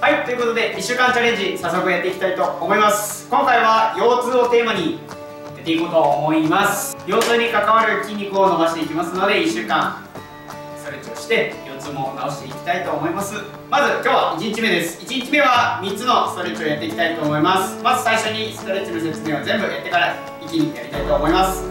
はい、ということで1週間チャレンジ早速やっていきたいと思います。今回は腰痛をテーマにやっていこうと思います。腰痛に関わる筋肉を伸ばしていきますので、1週間ストレッチをして腰痛も直していきたいと思います。まず今日は1日目です。1日目は3つのストレッチをやっていきたいと思います。まず最初にストレッチの説明を全部やってから一気にやりたいと思います。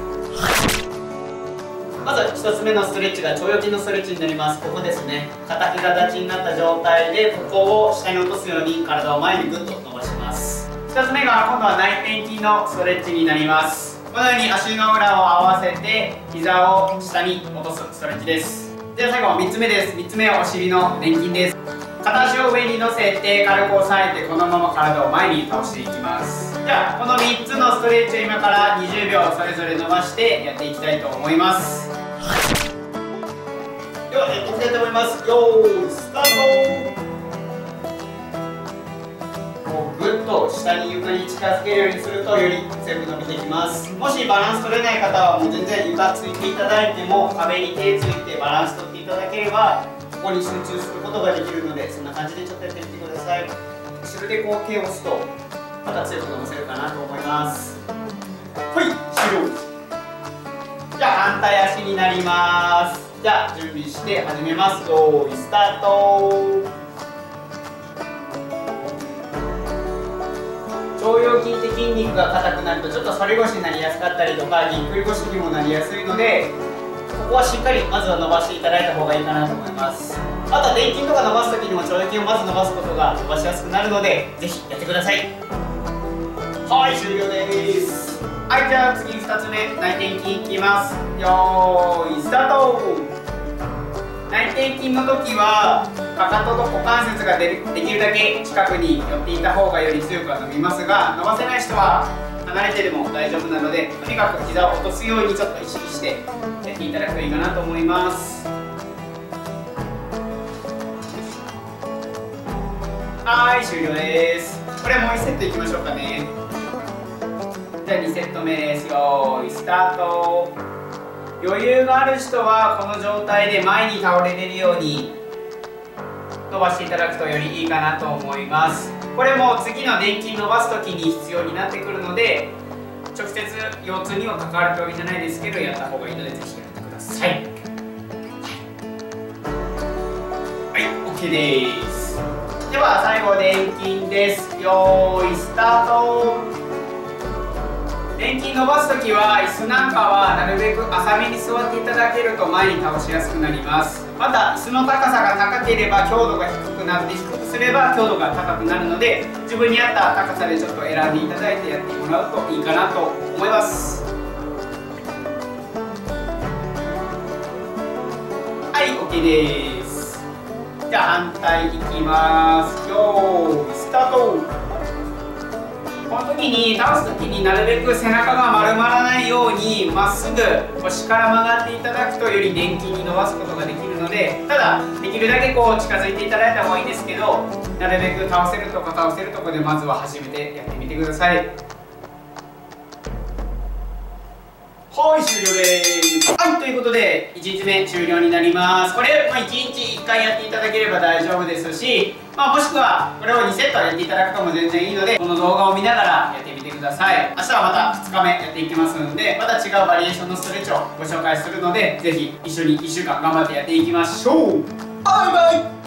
まず1つ目のストレッチが腸腰筋のストレッチになります。ここですね、片膝立ちになった状態でここを下に落とすように体を前にグッと伸ばします。2つ目が今度は内転筋のストレッチになります。このように足の裏を合わせて膝を下に落とすストレッチです。では最後3つ目です。3つ目はお尻の捻筋です。片足を上に乗せて軽く押さえて、このまま体を前に倒していきます。ではこの3つのストレッチを今から20秒それぞれ伸ばしてやっていきたいと思います。ではやっていきたいと思います。よーいスタート。ぐっと下に床に近づけるようにするとより強く伸びてきます。もしバランス取れない方はもう全然床ついていただいても、壁に手ついてバランス取っていただければここに集中することができるので、そんな感じでちょっとやってみてください。後ろでこう手を押すとまた強く伸ばせるかなと思います。はい、終了。じゃあ反対足になります。じゃあ準備して始めます。よーいスタート。腸腰筋って筋肉が硬くなるとちょっと反り腰になりやすかったりとか、ぎっくり腰にもなりやすいので、ここはしっかりまずは伸ばしていただいた方がいいかなと思います。あとは臀筋とか伸ばす時にも腸腰筋をまず伸ばすことが伸ばしやすくなるので、ぜひやってください。はい、終了です。はい、じゃあ次2つ目内転筋いきます。よーいスタート。内転筋の時はかかとと股関節ができるだけ近くに寄っていた方がより強くは伸びますが、伸ばせない人は離れてでも大丈夫なので、とにかく膝を落とすようにちょっと意識してやっていただくといいかなと思います。はい、終了です。これもう1セットいきましょうかね。じゃあ2セット目です。よーいスタート。余裕がある人はこの状態で前に倒れれるように伸ばしていただくとよりいいかなと思います。これも次の捻筋伸ばす時に必要になってくるので、直接腰痛には関わる病気じゃないですけど、やった方がいいのでぜひやってください。はい、OK です。では最後捻筋です。よーいスタート。捻筋伸ばすときは椅子なんかはなるべく浅めに座っていただけると前に倒しやすくなります。また椅子の高さが高ければ強度が低くなって、低くすれば強度が高くなるので、自分に合った高さでちょっと選んでいただいてやってもらうといいかなと思います。はい、 OK です。じゃあ反対いきます。よーいスタート。この時に倒す時になるべく背中が丸まらないようにまっすぐ腰から曲がっていただくとより捻筋に伸ばすことができるので、ただできるだけこう近づいていただいた方がいいんですけど、なるべく倒せるとか倒せるとこでまずは始めてやってみてください。はい、終了です。はい、ということで1日目終了になります。これ、1日1回やっていただければ大丈夫ですし、もしくはこれを2セットやっていただくとも全然いいので、この動画を見ながらやってみてください。明日はまた2日目やっていきますので、また違うバリエーションのストレッチをご紹介するので、ぜひ一緒に1週間頑張ってやっていきましょう。バイバイ。